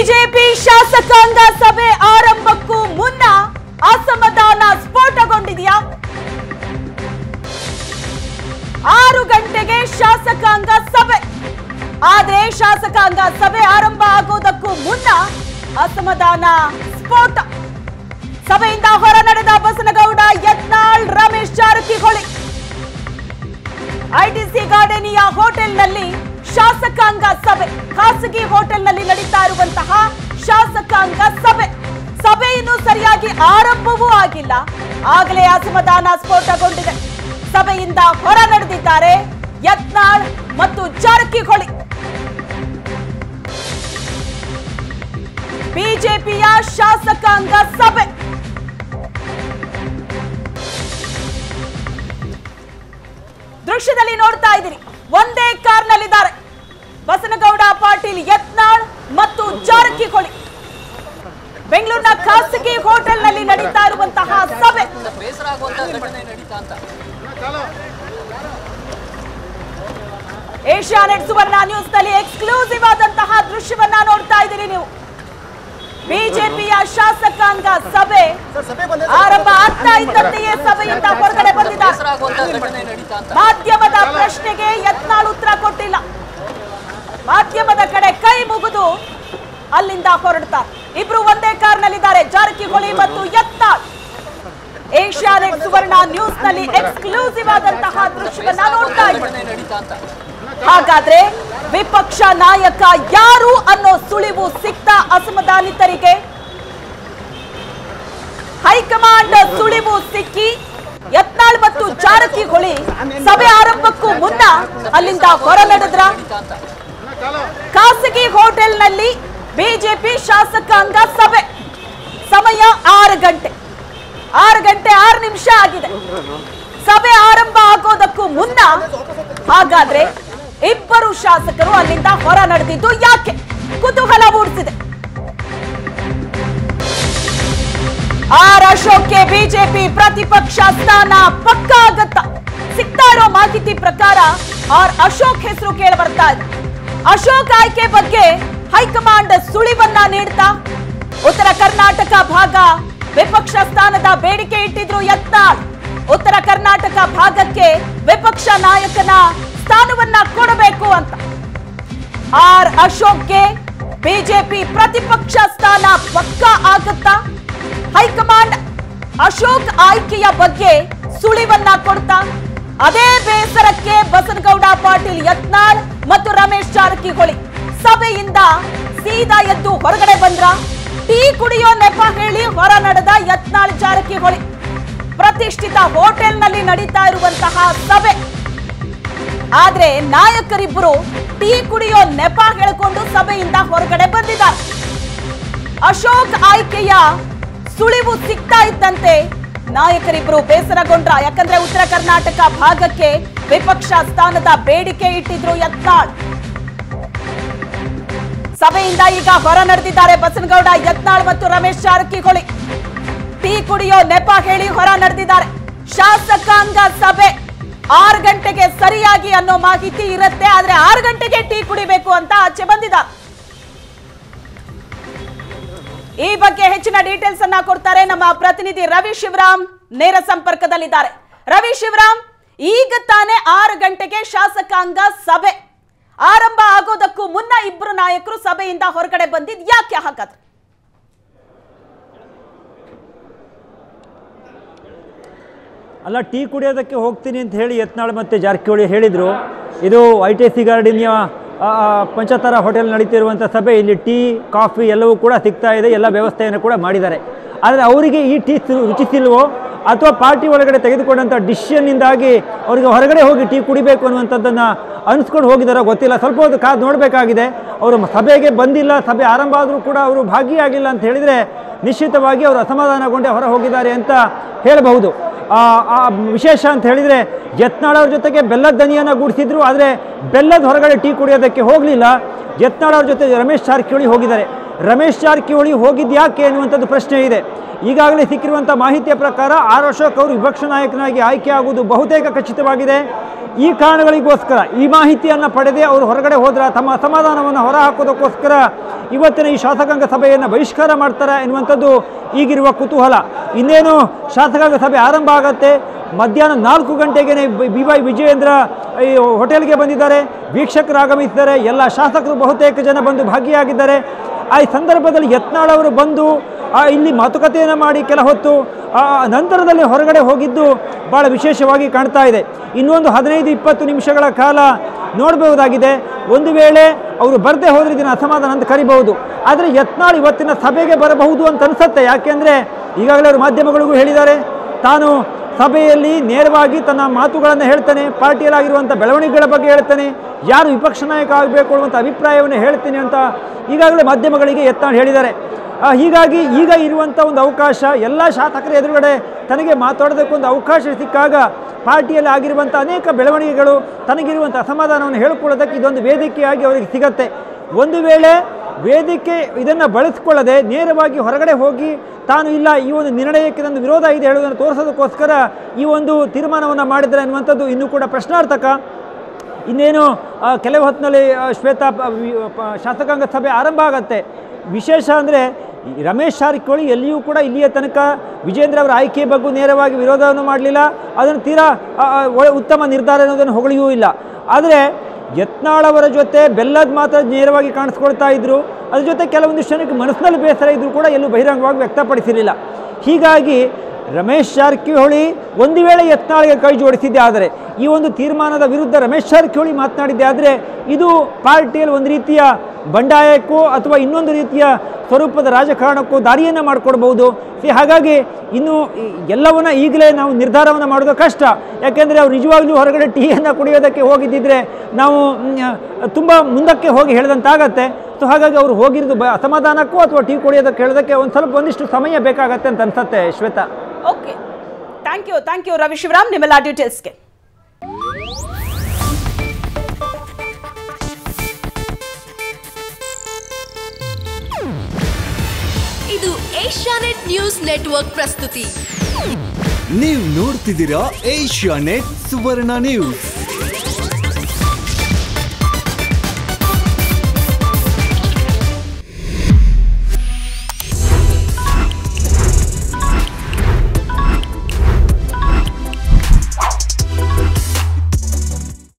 BJP ಶಾಸಕಾಂಗ ಸಭೆ ಆರಂಭಕ್ಕೂ ಮುನ್ನ ಅಸಮಾಧಾನ ಸ್ಫೋಟಗೊಂಡಿದೆಯಾ? 6 ಗಂಟೆಗೆ ಶಾಸಕಾಂಗ ಸಭೆ, ಆದರೆ ಶಾಸಕಾಂಗ ಸಭೆ ಆರಂಭ ಆಗೋದಕ್ಕೂ ಮುನ್ನ ಅಸಮಾಧಾನ ಸ್ಫೋಟ. ಸಭೆಯಿಂದ ಹೊರ ನಡೆದ ಬಸನಗೌಡ, ಯತ್ನಾಳ್, ರಮೇಶ್ ಜಾರಕಿಹೊಳಿ. ಐಟಿಸಿ ಗಾರ್ಡೆನಿಯಾ ಹೋಟೆಲ್ನಲ್ಲಿ ಶಾಸಕಾಂಗ ಸಭೆ, ಖಾಸಗಿ ಹೋಟೆಲ್ನಲ್ಲಿ ನಡೀತಾ ಇರುವಂತಹ ಶಾಸಕಾಂಗ ಸಭೆ. ಸಭೆ ಇನ್ನೂ ಸರಿಯಾಗಿ ಆರಂಭವೂ ಆಗಿಲ್ಲ, ಆಗಲೇ ಅಸಮಾಧಾನ ಸ್ಫೋಟಗೊಂಡಿದೆ. ಸಭೆಯಿಂದ ಹೊರ ನಡೆದಿದ್ದಾರೆ ಯತ್ನಾಳ್ ಮತ್ತು ಜಾರಕಿಹೊಳಿ. ಬಿಜೆಪಿಯ ಶಾಸಕಾಂಗ ಸಭೆ ದೃಶ್ಯದಲ್ಲಿ ನೋಡ್ತಾ ಇದ್ದೀರಿ, ಒಂದೇ ಕಾರ್ನಲ್ಲಿದ್ದಾರೆ ಬಸನಗೌಡ ಪಾಟೀಲ್, ಯತ್ನಾಳ್ ಮತ್ತು ಜಾರಕಿಹೊಳಿ. ಬೆಂಗಳೂರಿನ ಖಾಸಗಿ ಹೋಟೆಲ್ನಲ್ಲಿ ನಡೀತಾ ಇರುವಂತಹ ಸಭೆ. ಏಷ್ಯಾನೆಟ್ ಸುವರ್ಣ ನ್ಯೂಸ್ ನಲ್ಲಿ ಎಕ್ಸ್ಕ್ಲೂಸಿವ್ ಆದಂತಹ ದೃಶ್ಯವನ್ನ ನೋಡ್ತಾ ಇದ್ದೀರಿ ನೀವು. ಬಿಜೆಪಿಯ ಶಾಸಕಾಂಗ ಸಭೆ ಆರಂಭ ಆಗ್ತಾ ಇದ್ದಂತೆಯೇ ಸಭೆಯಿಂದ ಹೊರಗಡೆ ಬಂದಿದ್ದಾರೆ. ಮಾಧ್ಯಮದ ಪ್ರಶ್ನೆಗೆ ಯತ್ನಾಳ್ ಉತ್ತರ ಕೊಟ್ಟಿಲ್ಲ, ಮಾಧ್ಯಮದ ಕಡೆ ಕೈ ಮುಗಿದು ಅಲ್ಲಿಂದ ಹೊರಡ್ತಾರೆ. ಇಬ್ರು ಒಂದೇ ಕಾರ್ನಲ್ಲಿದ್ದಾರೆ, ಜಾರಕಿಹೊಳಿ ಮತ್ತು ಯತ್ನಾಳ್. ಏಷ್ಯಾನೆಟ್ ಸುವರ್ಣ ನ್ಯೂಸ್ ನಲ್ಲಿ ಎಕ್ಸ್ಕ್ಲೂಸಿವ್ ಆದಂತಹ ದೃಶ್ಯವನ್ನ ನೋಡ್ತಾ ಇದ್ದೀರಿ. ಹಾಗಾದ್ರೆ ವಿಪಕ್ಷ ನಾಯಕ ಯಾರು ಅನ್ನೋ ಸುಳಿವು ಸಿಕ್ತಾ ಅಸಮಾಧಾನಿತರಿಗೆ? ಹೈಕಮಾಂಡ್ ಸುಳಿವು ಸಿಕ್ಕಿ ಯತ್ನಾಳ್ ಮತ್ತು ಜಾರಕಿಹೊಳಿ ಸಭೆ ಆರಂಭಕ್ಕೂ ಮುನ್ನ ಅಲ್ಲಿಂದ ಹೊರ ನಡೆದ್ರ? ಖಾಸಗಿ ಹೋಟೆಲ್ನಲ್ಲಿ ಬಿಜೆಪಿ ಶಾಸಕಾಂಗ ಸಭೆ, ಸಮಯ 6 ಗಂಟೆ, 6 ಗಂಟೆ 6 ನಿಮಿಷ ಆಗಿದೆ. ಸಭೆ ಆರಂಭ ಆಗೋದಕ್ಕೂ ಮುನ್ನ ಹಾಗಾದ್ರೆ ಇಬ್ಬರು ಶಾಸಕರು ಅಲ್ಲಿಂದ ಹೊರ ನಡೆದಿದ್ದು ಯಾಕೆ? ಕುತೂಹಲ ಮೂಡಿಸಿದೆ. ಆರ್ ಅಶೋಕ್ಗೆ ಬಿಜೆಪಿ ಪ್ರತಿಪಕ್ಷ ಸ್ಥಾನ ಪಕ್ಕಾ ಆಗತ್ತಾ? ಸಿಗ್ತಾ ಇರೋ ಮಾಹಿತಿ ಪ್ರಕಾರ ಆರ್ ಅಶೋಕ್ ಹೆಸರು ಕೇಳಿ ಬರ್ತಾ ಇದೆ. ಅಶೋಕ್ ಆಯ್ಕೆ ಬಗ್ಗೆ ಹೈಕಮಾಂಡ್ ಸುಳಿವನ್ನ ನೀಡ್ತಾ ಉತ್ತರ ಕರ್ನಾಟಕ ಭಾಗ ವಿಪಕ್ಷ ಸ್ಥಾನದ ಬೇಡಿಕೆ ಇಟ್ಟಿದ್ರು ಯತ್ನಾಳ್. ಉತ್ತರ ಕರ್ನಾಟಕ ಭಾಗಕ್ಕೆ ವಿಪಕ್ಷ ನಾಯಕನ ಸ್ಥಾನವನ್ನ ಕೊಡಬೇಕು ಅಂತ. ಆರ್ ಅಶೋಕ್ಗೆ ಬಿಜೆಪಿ ಪ್ರತಿಪಕ್ಷ ಸ್ಥಾನ ಪಕ್ಕಾ ಆಗುತ್ತಾ? ಹೈಕಮಾಂಡ್ ಅಶೋಕ್ ಆಯ್ಕೆಯ ಬಗ್ಗೆ ಸುಳಿವನ್ನ ಕೊಡ್ತಾ? ಅದೇ ಬೇಸರಕ್ಕೆ ಬಸನಗೌಡ ಪಾಟೀಲ್, ಯತ್ನಾಳ್ ಮತ್ತು ರಮೇಶ್ ಜಾರಕಿಹೊಳಿ ಸಭೆಯಿಂದ ಸೀದಾ ಎದ್ದು ಹೊರಗಡೆ ಬಂದ್ರ? ಟೀ ಕುಡಿಯೋ ನೆಪ ಹೇಳಿ ಹೊರ ನಡೆದ ಯತ್ನಾಳ್ ಜಾರಕಿಹೊಳಿ. ಪ್ರತಿಷ್ಠಿತ ಹೋಟೆಲ್ನಲ್ಲಿ ನಡೀತಾ ಇರುವಂತಹ ಸಭೆ, ಆದ್ರೆ ನಾಯಕರಿಬ್ಬರು ಟೀ ಕುಡಿಯೋ ನೆಪ ಹೇಳಿಕೊಂಡು ಸಭೆಯಿಂದ ಹೊರಗಡೆ ಬಂದಿದ್ದಾರೆ. ಅಶೋಕ್ ಆಯ್ಕೆಯ ಸುಳಿವು ಸಿಗ್ತಾ ಇದ್ದಂತೆ ನಾಯಕರಿಬ್ಬರು ಬೇಸರಗೊಂಡ್ರ? ಯಾಕಂದ್ರೆ ಉತ್ತರ ಕರ್ನಾಟಕ ಭಾಗಕ್ಕೆ ವಿಪಕ್ಷ ಸ್ಥಾನದ ಬೇಡಿಕೆ ಇಟ್ಟಿದ್ರು ಯತ್ನಾಳ್. ಸಭೆಯಿಂದ ಈಗ ಹೊರ ನಡೆದಿದ್ದಾರೆ ಬಸನಗೌಡ, ಯತ್ನಾಳ್ ಮತ್ತು ರಮೇಶ್ ಜಾರಕಿಹೊಳಿ. ಟೀ ಕುಡಿಯೋ ನೆಪ ಹೇಳಿ ಹೊರ ನಡೆದಿದ್ದಾರೆ. ಶಾಸಕಾಂಗ ಸಭೆ 6 ಗಂಟೆಗೆ ಸರಿಯಾಗಿ ಅನ್ನೋ ಮಾಹಿತಿ ಇರುತ್ತೆ, ಆದ್ರೆ 6 ಗಂಟೆಗೆ ಟೀ ಕುಡಿಬೇಕು ಅಂತ ಆಚೆ ಬಂದಿದ್ದಾರೆ. ಈ ಬಗ್ಗೆ ಹೆಚ್ಚಿನ ಡೀಟೇಲ್ಸ್ ಅನ್ನ ಕೊಡ್ತಾರೆ ನಮ್ಮ ಪ್ರತಿನಿಧಿ ರವಿ ಶಿವರಾಮ್, ನೇರ ಸಂಪರ್ಕದಲ್ಲಿದ್ದಾರೆ. ರವಿ ಶಿವರಾಮ್, ಈಗ ತಾನೇ 6 ಗಂಟೆಗೆ ಶಾಸಕಾಂಗ ಸಭೆ ಆರಂಭ ಆಗೋದಕ್ಕೂ ಮುನ್ನ ಇಬ್ಬರು ನಾಯಕರು ಸಭೆಯಿಂದ ಹೊರಗಡೆ ಬಂದಿದ್ ಯಾಕೆ? ಹಾಗಾದ್ರೆ ಅಲ್ಲ, ಟೀ ಕುಡಿಯೋದಕ್ಕೆ ಹೋಗ್ತೀನಿ ಅಂತ ಹೇಳಿ ಯತ್ನಾಳ್ ಮತ್ತು ಜಾರಕಿಹೊಳಿ ಹೇಳಿದರು. ಇದು ಐ ಟಿ ಸಿ ಗಾರ್ಡೆನಿಯಾ ಪಂಚತಾರ ಹೋಟೆಲ್ ನಡೀತಿರುವಂಥ ಸಭೆ. ಇಲ್ಲಿ ಟೀ, ಕಾಫಿ ಎಲ್ಲವೂ ಕೂಡ ಸಿಗ್ತಾ ಇದೆ, ಎಲ್ಲ ವ್ಯವಸ್ಥೆಯನ್ನು ಕೂಡ ಮಾಡಿದ್ದಾರೆ. ಆದರೆ ಅವರಿಗೆ ಈ ಟೀ ರುಚಿಸಿಲ್ವೋ ಅಥವಾ ಪಾರ್ಟಿ ಒಳಗಡೆ ತೆಗೆದುಕೊಂಡಂಥ ಡಿಸಿಷನ್ನಿಂದಾಗಿ ಅವರಿಗೆ ಹೊರಗಡೆ ಹೋಗಿ ಟೀ ಕುಡಿಬೇಕು ಅನ್ನುವಂಥದ್ದನ್ನು ಅನಿಸ್ಕೊಂಡು ಹೋಗಿದ್ದಾರೋ ಗೊತ್ತಿಲ್ಲ. ಸ್ವಲ್ಪ ಹೊತ್ತು ಕಾದು ನೋಡಬೇಕಾಗಿದೆ. ಅವರು ಸಭೆಗೆ ಬಂದಿಲ್ಲ, ಸಭೆ ಆರಂಭ ಆದರೂ ಕೂಡ ಅವರು ಭಾಗಿಯಾಗಿಲ್ಲ ಅಂತ ಹೇಳಿದರೆ ನಿಶ್ಚಿತವಾಗಿ ಅವರು ಅಸಮಾಧಾನಗೊಂಡೇ ಹೊರ ಹೋಗಿದ್ದಾರೆ ಅಂತ ಹೇಳಬಹುದು. ವಿಶೇಷ ಅಂತ ಹೇಳಿದರೆ ಯತ್ನಾಳ್ ಅವ್ರ ಜೊತೆಗೆ ಬೆಲ್ಲದ ದನಿಯನ್ನು ಗೂಡಿಸಿದ್ರು, ಆದರೆ ಬೆಲ್ಲದ ಹೊರಗಡೆ ಟೀ ಕುಡಿಯೋದಕ್ಕೆ ಹೋಗಲಿಲ್ಲ. ಯತ್ನಾಳ್ ಅವ್ರ ಜೊತೆ ರಮೇಶ್ ಜಾರಕಿಹೊಳಿ ಹೋಗಿದ್ದಾರೆ. ರಮೇಶ್ ಜಾರಕಿಹೊಳಿ ಹೋಗಿದ್ದು ಯಾಕೆ ಅನ್ನುವಂಥದ್ದು ಪ್ರಶ್ನೆ ಇದೆ. ಈಗಾಗಲೇ ಸಿಕ್ಕಿರುವಂತ ಮಾಹಿತಿಯ ಪ್ರಕಾರ 6 ವರ್ಷಕ್ಕೆ ವಿಪಕ್ಷ ನಾಯಕನಾಗಿ ಆಯ್ಕೆ ಆಗುವುದು ಬಹುತೇಕ ಖಚಿತವಾಗಿದೆ। ಈ ಕಾರಣಗಳಿಗೋಸ್ಕರ ಈ ಮಾಹಿತಿಯನ್ನು ಪಡೆದೇ ಅವರು ಹೊರಗಡೆ ಹೋದ್ರ ತಮ್ಮ ಅಸಮಾಧಾನವನ್ನು ಹೊರಹಾಕೋದಕ್ಕೋಸ್ಕರ ಇವತ್ತಿನ ಈ ಶಾಸಕಾಂಗ ಸಭೆಯನ್ನು ಬಹಿಷ್ಕಾರ ಮಾಡ್ತಾರೆ ಅನ್ನುವಂತದ್ದು ಈಗಿರುವ ಕುತೂಹಲ। ಇನ್ನೇನು ಶಾಸಕಾಂಗ ಸಭೆ ಆರಂಭ ಆಗುತ್ತೆ, ಮಧ್ಯಾಹ್ನ 4 ಗಂಟೆಗೆ ಬಿವೈ ವಿಜಯೇಂದ್ರ ಹೋಟೆಲ್ಗೆ ಬಂದಿದ್ದಾರೆ, ವೀಕ್ಷಕರು ಆಗಮಿಸಿದ್ದಾರೆ, ಎಲ್ಲ ಶಾಸಕರು ಬಹುತೇಕ ಜನ ಬಂದು ಭಾಗಿಯಾಗಿದ್ದಾರೆ। ಆ ಸಂದರ್ಭದಲ್ಲಿ ಯತ್ನಾಳ್ ಅವರು ಬಂದು ಇಲ್ಲಿ ಮಾತುಕತೆಯನ್ನು ಮಾಡಿ ಕೆಲ ಹೊತ್ತು ನಂತರದಲ್ಲಿ ಹೊರಗಡೆ ಹೋಗಿದ್ದು ಭಾಳ ವಿಶೇಷವಾಗಿ ಕಾಣ್ತಾ ಇದೆ। ಇನ್ನೊಂದು 15-20 ನಿಮಿಷಗಳ ಕಾಲ ನೋಡಬಹುದಾಗಿದೆ। ಒಂದು ವೇಳೆ ಅವರು ಬರದೆ ಹೋದರೆ ಇದನ್ನು ಅಸಮಾಧಾನ ಅಂತ ಕರಿಬಹುದು, ಆದರೆ ಯತ್ನಾಳ್ ಇವತ್ತಿನ ಸಭೆಗೆ ಬರಬಹುದು ಅಂತ ಅನಿಸುತ್ತೆ। ಯಾಕೆಂದರೆ ಈಗಾಗಲೇ ಅವರು ಮಾಧ್ಯಮಗಳಿಗೂ ಹೇಳಿದ್ದಾರೆ, ತಾನು ಸಭೆಯಲ್ಲಿ ನೇರವಾಗಿ ತನ್ನ ಮಾತುಗಳನ್ನು ಹೇಳ್ತಾನೆ, ಪಾರ್ಟಿಯಲ್ಲಾಗಿರುವಂಥ ಬೆಳವಣಿಗೆಗಳ ಬಗ್ಗೆ ಹೇಳ್ತಾನೆ, ಯಾರು ವಿಪಕ್ಷ ನಾಯಕ ಆಗಬೇಕು ಅನ್ನುವಂಥ ಅಭಿಪ್ರಾಯವನ್ನು ಹೇಳ್ತೀನಿ ಅಂತ ಈಗಾಗಲೇ ಮಾಧ್ಯಮಗಳಿಗೆ ಯತ್ನಾಳ್ ಹೇಳಿದ್ದಾರೆ। ಹೀಗಾಗಿ ಈಗ ಇರುವಂಥ ಒಂದು ಅವಕಾಶ, ಎಲ್ಲ ಶಾಸಕರ ಎದುರುಗಡೆ ತನಗೆ ಮಾತಾಡೋದಕ್ಕೊಂದು ಅವಕಾಶ ಸಿಕ್ಕಾಗ ಪಾರ್ಟಿಯಲ್ಲಿ ಆಗಿರುವಂಥ ಅನೇಕ ಬೆಳವಣಿಗೆಗಳು, ತನಗಿರುವಂಥ ಅಸಮಾಧಾನವನ್ನು ಹೇಳಿಕೊಳ್ಳೋದಕ್ಕೆ ಇದೊಂದು ವೇದಿಕೆಯಾಗಿ ಅವರಿಗೆ ಸಿಗತ್ತೆ। ಒಂದು ವೇಳೆ ವೇದಿಕೆ ಇದನ್ನು ಬಳಸಿಕೊಳ್ಳದೆ ನೇರವಾಗಿ ಹೊರಗಡೆ ಹೋಗಿ ತಾನು ಇಲ್ಲ, ಈ ಒಂದು ನಿರ್ಣಯಕ್ಕೆ ನನ್ನ ವಿರೋಧ ಇದೆ ಹೇಳುವುದನ್ನು ತೋರಿಸೋದಕ್ಕೋಸ್ಕರ ಈ ಒಂದು ತೀರ್ಮಾನವನ್ನು ಮಾಡಿದರೆ ಅನ್ನುವಂಥದ್ದು ಇನ್ನೂ ಕೂಡ ಪ್ರಶ್ನಾರ್ಥಕ। ಇನ್ನೇನು ಕೆಲವು ಹೊತ್ತಿನಲ್ಲಿ ಶ್ವೇತಾ ಶಾಸಕಾಂಗ ಸಭೆ ಆರಂಭ ಆಗುತ್ತೆ। ವಿಶೇಷ ಅಂದರೆ ರಮೇಶ್ ಜಾರಕಿಹೊಳಿ ಎಲ್ಲಿಯೂ ಕೂಡ ಇಲ್ಲಿಯ ತನಕ ವಿಜೇಂದ್ರ ಅವರ ಆಯ್ಕೆ ಬಗ್ಗೆ ನೇರವಾಗಿ ವಿರೋಧವನ್ನು ಮಾಡಲಿಲ್ಲ, ಅದನ್ನು ತೀರಾ ಉತ್ತಮ ನಿರ್ಧಾರ ಅನ್ನೋದನ್ನು ಹೊಗಳಿಯೂ ಇಲ್ಲ। ಆದರೆ ಯತ್ನಾಳ್ ಅವರ ಜೊತೆ ಬೆಲ್ಲದ ಮಾತ್ರ ನೇರವಾಗಿ ಕಾಣಿಸ್ಕೊಳ್ತಾ ಇದ್ದರು, ಅದ್ರ ಜೊತೆ ಕೆಲವೊಂದು ಕ್ಷಣಕ್ಕೆ ಮನಸ್ಸಿನಲ್ಲಿ ಬೇಸರ ಇದ್ದರೂ ಕೂಡ ಎಲ್ಲೂ ಬಹಿರಂಗವಾಗಿ ವ್ಯಕ್ತಪಡಿಸಿರಲಿಲ್ಲ। ಹೀಗಾಗಿ ರಮೇಶ್ ಜಾರಕಿಹೊಳಿ ಒಂದು ವೇಳೆ ಯತ್ನಾಳ್ಗೆ ಕೈ ಜೋಡಿಸಿದ್ದೆ ಆದರೆ, ಈ ಒಂದು ತೀರ್ಮಾನದ ವಿರುದ್ಧ ರಮೇಶ್ ಜಾರಕಿಹೊಳಿ ಮಾತನಾಡಿದ್ದೆ ಆದರೆ, ಇದು ಪಾರ್ಟಿಯಲ್ಲಿ ಒಂದು ರೀತಿಯ ಬಂಡಾಯಕ್ಕೂ ಅಥವಾ ಇನ್ನೊಂದು ರೀತಿಯ ಸ್ವರೂಪದ ರಾಜಕಾರಣಕ್ಕೂ ದಾರಿಯನ್ನು ಮಾಡಿಕೊಡ್ಬೋದು। ಹಾಗಾಗಿ ಇನ್ನು ಎಲ್ಲವನ್ನ ಈಗಲೇ ನಾವು ನಿರ್ಧಾರವನ್ನು ಮಾಡೋದು ಕಷ್ಟ, ಯಾಕೆಂದರೆ ಅವ್ರು ನಿಜವಾಗ್ಲೂ ಹೊರಗಡೆ ಟೀಯನ್ನು ಕುಡಿಯೋದಕ್ಕೆ ಹೋಗಿದ್ದಿದ್ರೆ ನಾವು ತುಂಬ ಮುಂದಕ್ಕೆ ಹೋಗಿ ಹೇಳಿದಂತಾಗತ್ತೆ। ಸೊ ಹಾಗಾಗಿ ಅವರು ಹೋಗಿರೋದು ಅಸಮಾಧಾನಕ್ಕೂ ಅಥವಾ ಟೀ ಕುಡಿಯೋದಕ್ಕೆ ಹೇಳೋದಕ್ಕೆ ಒಂದಿಷ್ಟು ಸಮಯ ಬೇಕಾಗತ್ತೆ ಅಂತ ಅನ್ಸುತ್ತೆ Shweta. Okay, thank you Ravi Shivaram ನಿಮ್ಮೆಲ್ಲ ಡೀಟೇಲ್ಸ್ಗೆ। ಇದು ಏಷ್ಯಾನೆಟ್ ನ್ಯೂಸ್ ನೆಟ್ವರ್ಕ್ ಪ್ರಸ್ತುತಿ, ನೀವು ನೋಡ್ತಿದ್ದೀರಾ ಏಷ್ಯಾನೆಟ್ ಸುವರ್ಣ ನ್ಯೂಸ್।